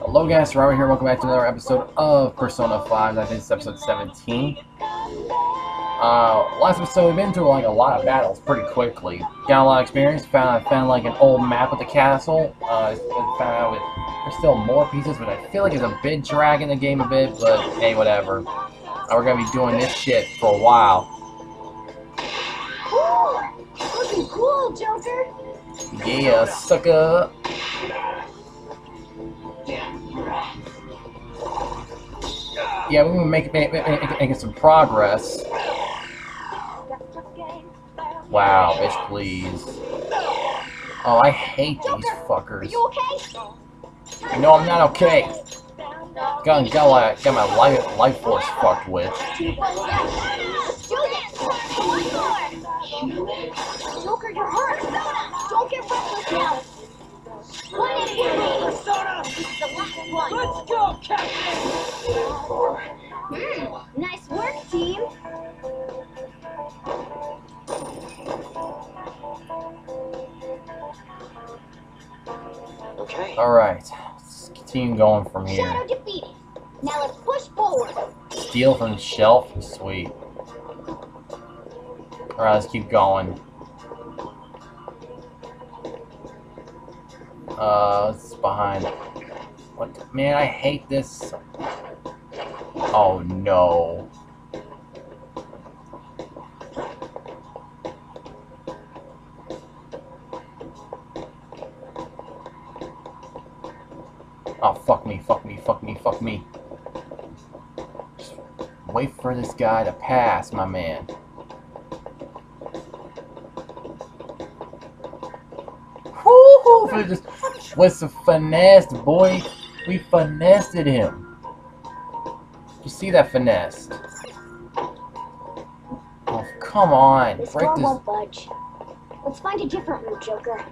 Hello guys, Robert here, welcome back to another episode of Persona 5, I think it's episode 17. Last episode we've been through like a lot of battles pretty quickly. Got a lot of experience, found like an old map of the castle, found out there's still more pieces, but I feel like it's a bit dragging the game a bit, but hey, whatever. We're gonna be doing this shit for a while. Cool! Looking cool, Joker! Yeah, sucker! Yeah, we've been making some progress. Wow, bitch, please. Oh, I hate these fuckers. No, I'm not okay. Got my life force fucked with. Joker, you're hurt. Don't get reckless now. Let's go, Captain! Nice work, team. Okay. All right. Team going from here. Shadow defeated. Now let's push forward. Steal from the shelf? Sweet. Alright, let's keep going. What's behind? What? Man, I hate this. Oh no. Oh, fuck me, fuck me, fuck me, fuck me. Just wait for this guy to pass, my man. Woo-hoo! Just with some finesse, boy. We finessed him. You see that finesse? Oh, come on. This break this. Won't budge. Let's find a different route, Joker.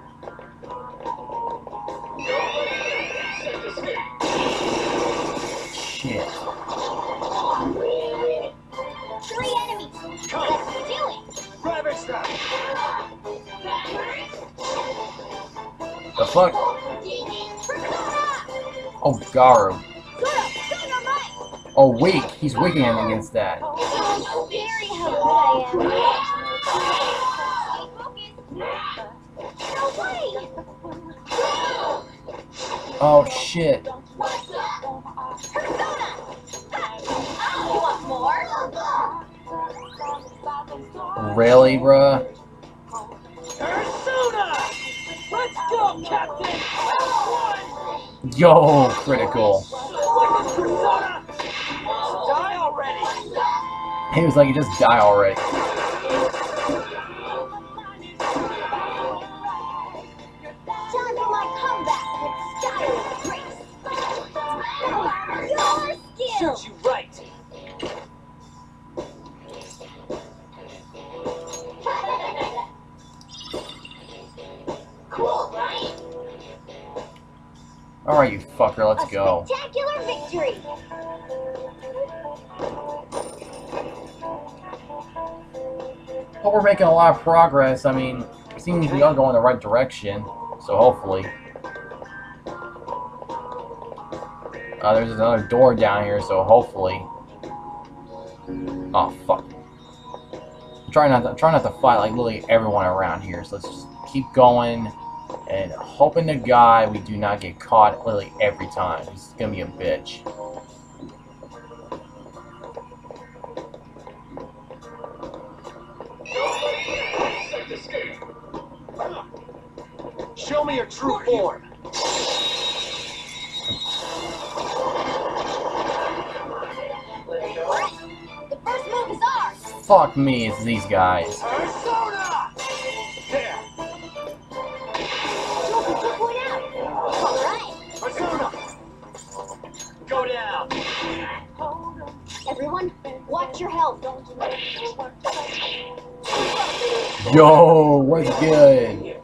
Shit. Three enemies. Let's do it. Driver stop. The fuck? Oh, Garu. Oh, weak. He's weak against that. Oh shit. Really, bruh? Let's go, Captain! Yo, critical. He was like, you just die already. Alright, you fucker, let's go. Spectacular victory. But we're making a lot of progress. I mean, it seems we are going the right direction, so hopefully. There's another door down here, so hopefully. Oh fuck. I'm trying not to fight like literally everyone around here, so let's just keep going. And hoping to God we do not get caught literally every time. This is gonna be a bitch. Show me your true form. The first move is ours. Fuck me, it's these guys. Watch your health. Yo, what's good?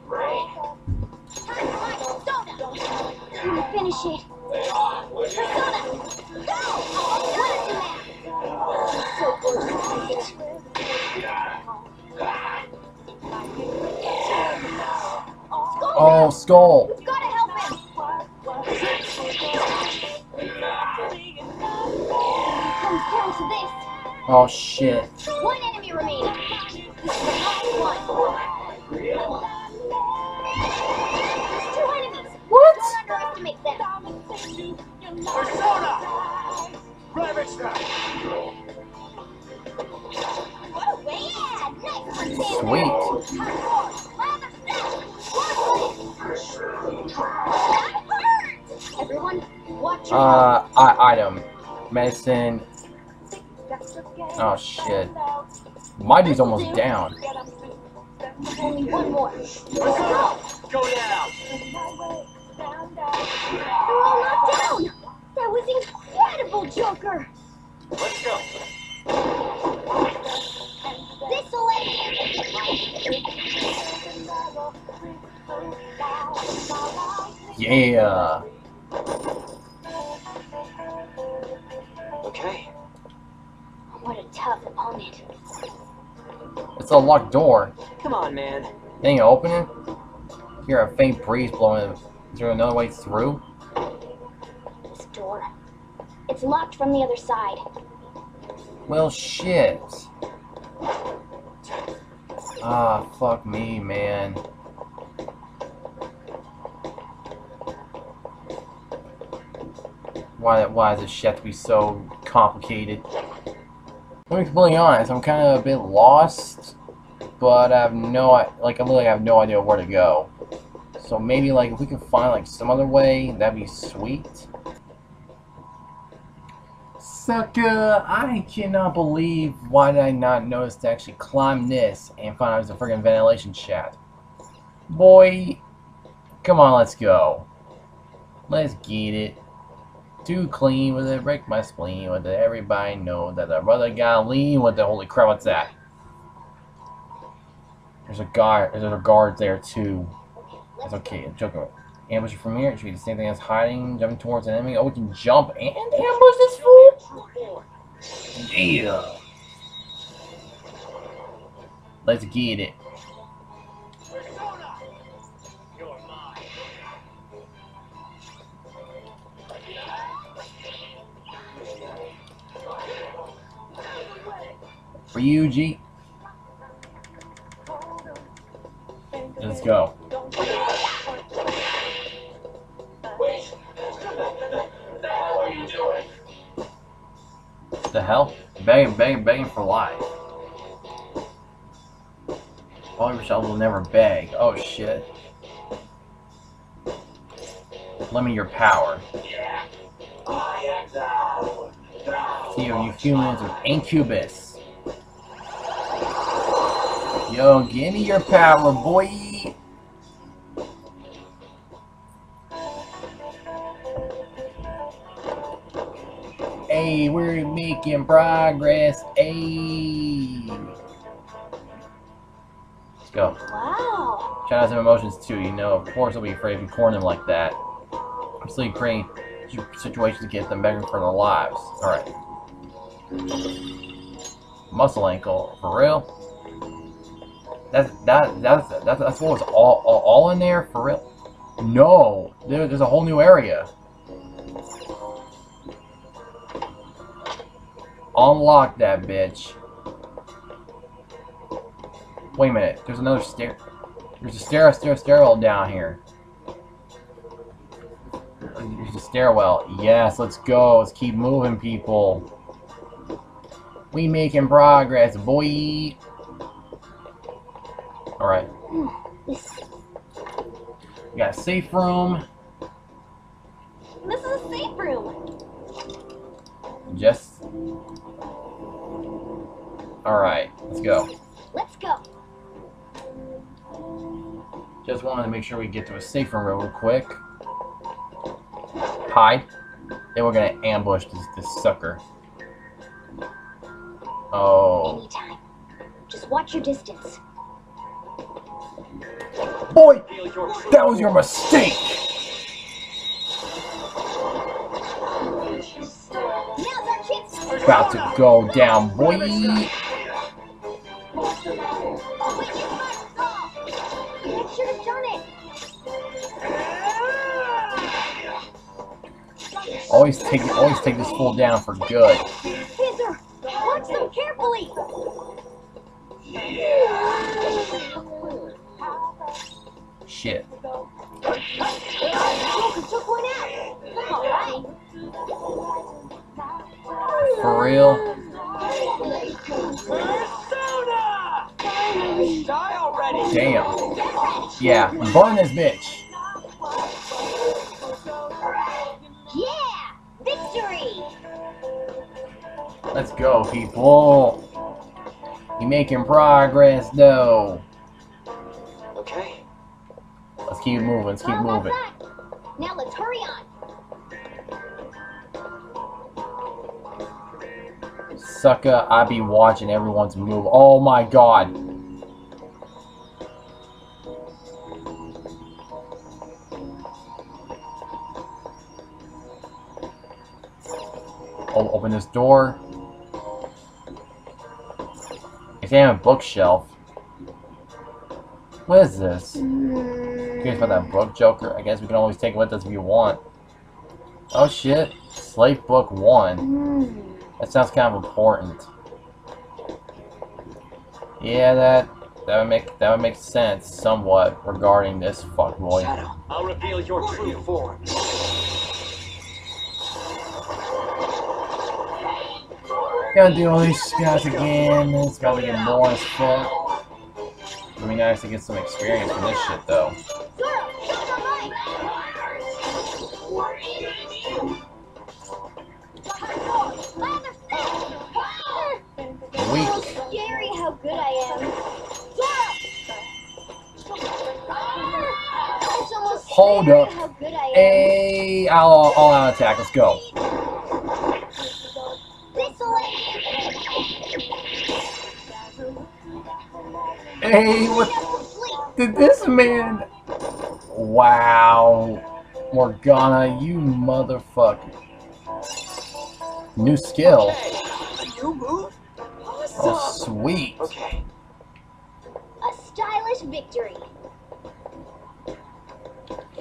Finish it. Oh, skull. Gotta help him. Oh shit. One enemy remaining. This is the last one. There's two enemies. What? Don't underestimate them. Persona! Private staff! What a way! Nice! Sweet! Everyone, watch your item. Medicine. Oh shit. My dude's almost down. One more. Go down. We're all knocked down. That was incredible, Joker. Let's go. This'll end. Yeah. Okay. What a tough opponent. It's a locked door. Come on, man. Dang, open it. Hear a faint breeze blowing. Is there another way through? This door. It's locked from the other side. Well, shit. Ah, fuck me, man. Why does this shit have to be so complicated? Let me be completely honest, I'm kind of a bit lost, but I have no, like, I literally have no idea where to go. So maybe, like, if we can find, like, some other way, that'd be sweet. Sucker, I cannot believe why did I not notice to actually climb this and find out it was a friggin' ventilation shaft. Boy, come on, let's go. Let's get it. Too clean with it, break my spleen with it. Everybody know that the brother got lean with it. Holy crap, what's that? There's a guard. There's a guard there too. That's okay. Joker, ambush it from here. It should be the same thing as hiding, jumping towards an enemy. Oh, we can jump and ambush this fool. Yeah. Let's get it. For you, G. Let's go. Wait. What are you doing? What the hell? Bang, bang, bang for life. Probably Michelle will never beg. Oh shit. Limit your power. Yeah. I am thou. See you humans with incubus. Yo, give me your power, boy! Hey, we're making progress, hey! Let's go. Wow! Shadows have emotions too, you know, of course I'll be afraid if you corner them like that. I'm still creating situations to get them begging for their lives. Alright. Muscle ankle, for real? That's what was all in there for real. No, there's a whole new area. Unlock that bitch. Wait a minute. There's another stair. There's a stairwell down here. There's a stairwell. Yes, let's go. Let's keep moving, people. We making progress, boy. Alright. We got a safe room. This is a safe room. Just. Alright, let's go. Let's go. Just wanted to make sure we get to a safe room real quick. Hide. Then we're gonna ambush this sucker. Oh. Anytime. Just watch your distance. Boy, that was your mistake! About to go down, boy! Always take this fool down for good. shit. Oh, we took one out. That's alright. For real? Persona! Damn. Yeah, burn this bitch. Yeah! Victory! Let's go, people. You're making progress, though. Okay. Let's keep moving. Let's keep moving. Now let's hurry on. Sucker, I be watching everyone's move. Oh my god. Oh, open this door. Examine bookshelf. What is this? Curious about that book, Joker. I guess we can always take with us if you want. Oh shit. Slate book 1. That sounds kind of important. Yeah, that would make sense somewhat regarding this fuckboy. Shadow, I'll reveal your true form. Gotta do all these guys again. It's probably getting more as fuck. It'd be nice to get some experience from this shit, though. Weak. Scary how good I am. Hold up. Hey, I'll out attack. Let's go. Hey, what did this man? Wow. Morgana, you motherfucker. New skill. Oh, sweet. A stylish victory.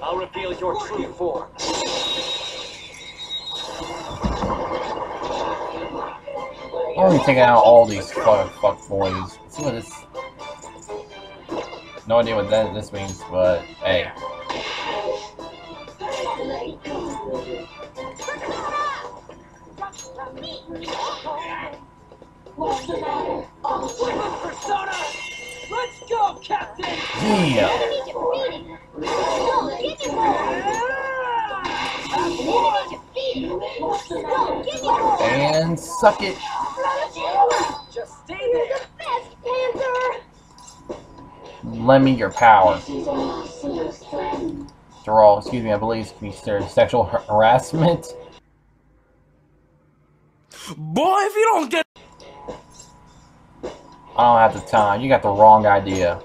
I'll reveal your true form. I'm gonna take out all these fuck boys. See what this. No idea what this means, but hey. Let's go, Captain! Yeah. And suck it. Just stay there. Lend me your power. After all, excuse me, I believe it's considered sexual harassment. Boy, if you don't get. I don't have the time. You got the wrong idea.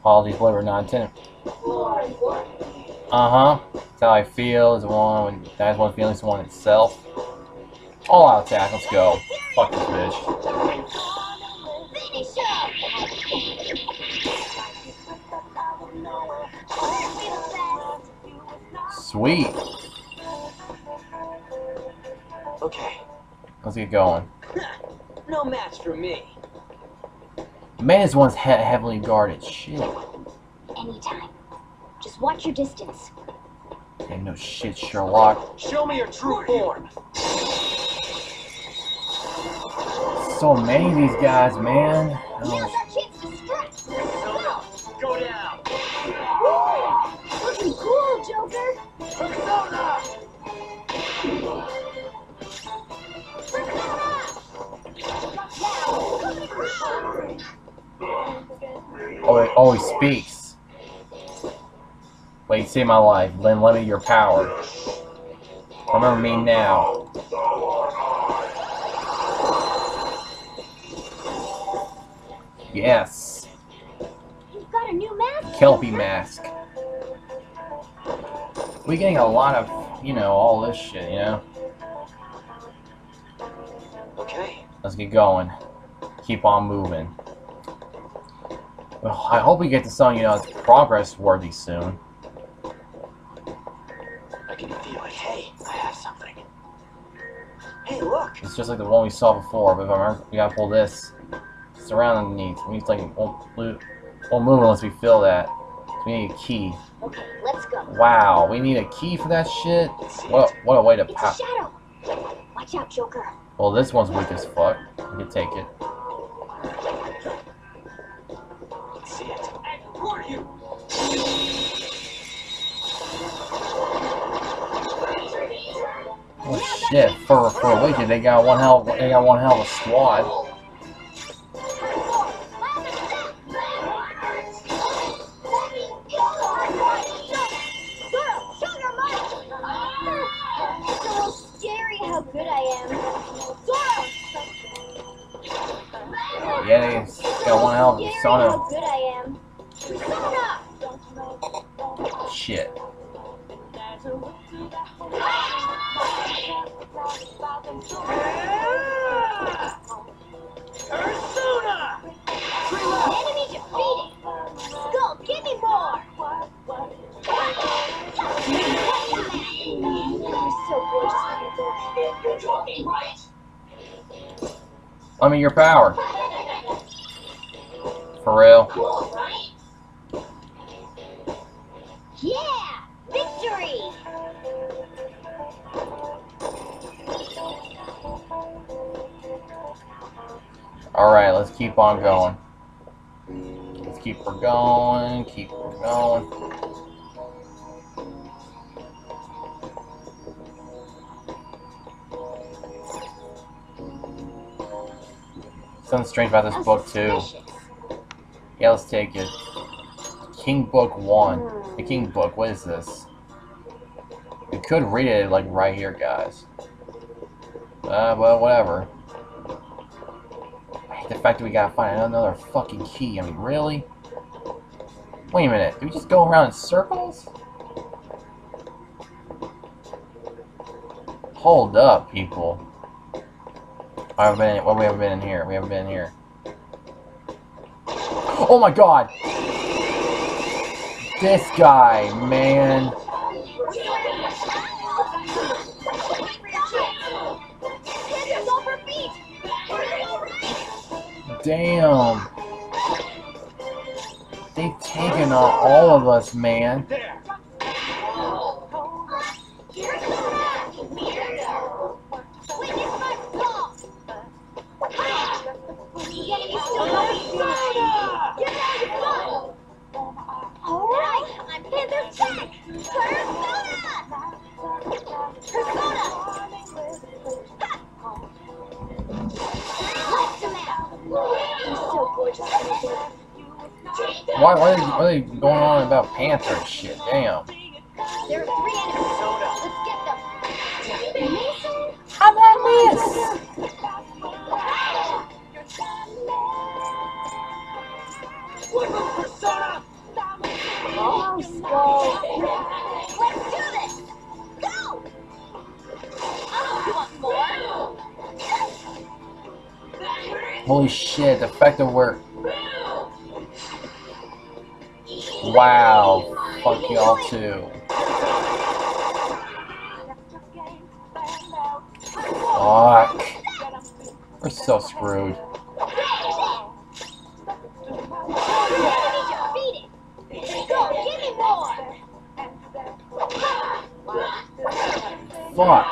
Apologies, whatever, non-tenant. That's how I feel. That's one feeling, it's one itself. All out attack. Let's go. Fuck this bitch. Sweet. Okay. Let's get going. No match for me. Man, this one's heavily guarded. Shit. Anytime. Just watch your distance. Yeah, no shit, Sherlock. Show me your true form. So many of these guys, man. Go down. Looking cool, Joker. Persona. Oh, he speaks. Wait, save my life. Then let me your power. Remember me now. Yes. You've got a new mask. Kelpie mask. We're getting a lot of, you know, all this shit, you know. Okay. Let's get going. Keep on moving. Well, I hope we get to something, you know, that's progress worthy soon. I can feel it. Hey, I have something. Hey, look. It's just like the one we saw before, but if I remember, we gotta pull this. Around underneath. We need to, like, won't move unless we feel that. We need a key. Okay, let's go. Wow, we need a key for that shit? What a way to pop. It's a shadow. Watch out, Joker. Well, this one's weak as fuck. We can take it. Let's see it. I warn you. Oh shit! For a wicked, they got one hell. They got one hell of a squad. Yeah, he's got one hell of a Persona. Shit. Persona! Enemy defeated! Skull, give me more! You're joking, right? I mean, your power. For real. Cool, right? Yeah! Victory! Alright, let's keep on going. Let's keep her going, keep her going. Something strange about this book, too. Yeah, let's take it. King Book 1. The King Book, what is this? You could read it, like, right here, guys. Well, whatever. I hate the fact that we gotta find another fucking key. I mean, really? Wait a minute, do we just go around in circles? Hold up, people. Well, we haven't been in here. We haven't been in here. Oh my god! This guy, man. Damn. They've taken on all of us, man. What are they going on about Panther and shit? Damn. There are three enemies. Let's get them. How'd that miss? Oh, Skull. Let's do this. Go. Oh, you want more? Holy shit! The fact that we're wow, fuck y'all too. Fuck. We're so screwed. Fuck.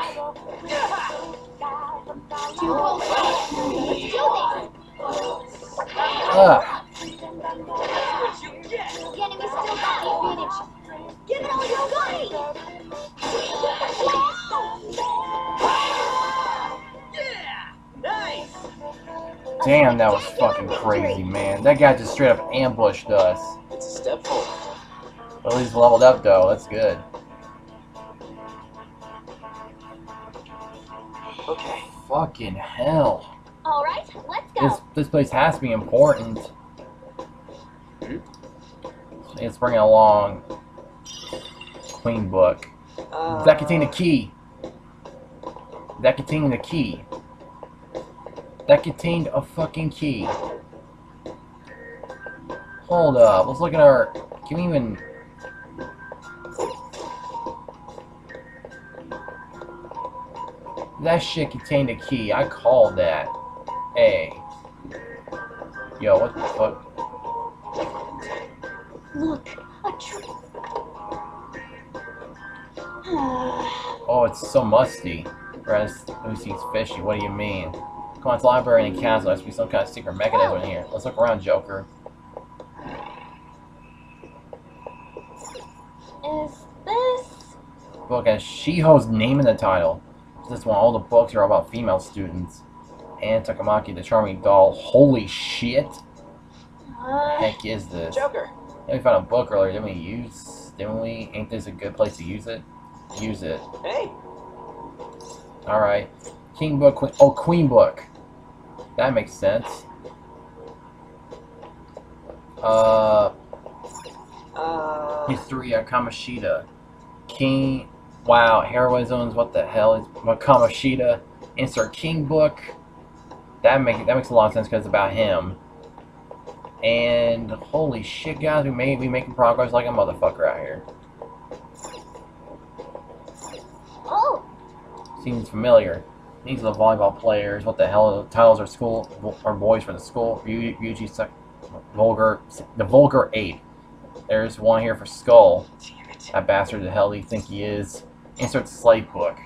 Ugh. Damn, that was fucking crazy, man. That guy just straight up ambushed us. It's a step forward. Well, he's leveled up, though. That's good. Okay. Fucking hell. All right, let's go. This place has to be important. It's bringing along Queen Book. Does that contain the key? Does that contain the key? That contained a fucking key. Hold up, let's look at our... Can we even... That shit contained a key, I called that. Hey. Yo, what the fuck? Look, a Oh, it's so musty. Whereas Lucy's fishy. What do you mean? Come on, it's library and castle. There must be some kind of secret mechanism in here. Let's look around, Joker. Is this book has Shiho's name in the title? This one, all the books are all about female students. And Takamaki, the charming doll. Holy shit! What the heck is this? Joker. Yeah, we found a book earlier. Didn't we? Ain't this a good place to use it? Use it. Hey. All right. King book. Queen. Oh, queen book. That makes sense. History of Kamoshida. King. Wow. Heroisms. What the hell is Kamoshida? Insert king book. That makes a lot of sense because it's about him. And holy shit, guys, we making progress like a motherfucker out here. Oh. Seems familiar. These are the volleyball players. What the hell? The titles are school or boys for the school. Ryuji, vulgar, the vulgar ape. There's one here for Skull. That bastard, the hell do you think he is? Insert slate book.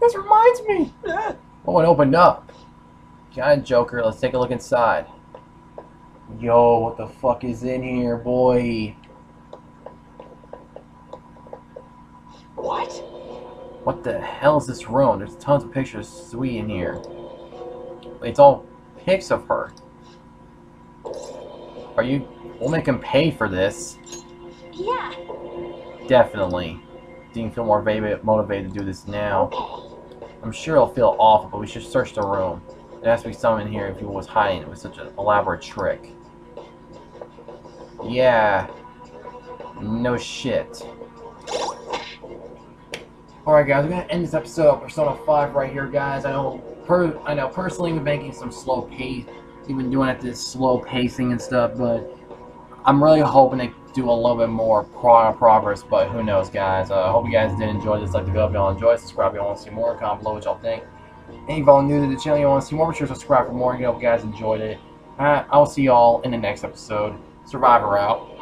This reminds me! Oh, it opened up. Giant Joker, let's take a look inside. Yo, what the fuck is in here, boy? What? What the hell is this room? There's tons of pictures sweet in here. It's all pics of her. Are you... We'll make him pay for this. Yeah. Definitely. Didn't feel more motivated to do this now. Okay. I'm sure it'll feel awful, but we should search the room. There has to be something in here if he was hiding it with such an elaborate trick. Yeah. No shit. Alright guys, we're going to end this episode of Persona 5 right here, guys. I know personally we've been making some slow pace. We've been doing this slow pacing and stuff, but I'm really hoping to do a little bit more progress, but who knows, guys. I hope you guys did enjoy this. Like the video if y'all enjoyed, subscribe if y'all want to see more, comment below what y'all think. And if y'all new to the channel, you want to see more, be sure to subscribe for more. You know, if you guys enjoyed it. I'll see y'all in the next episode. Survivor out.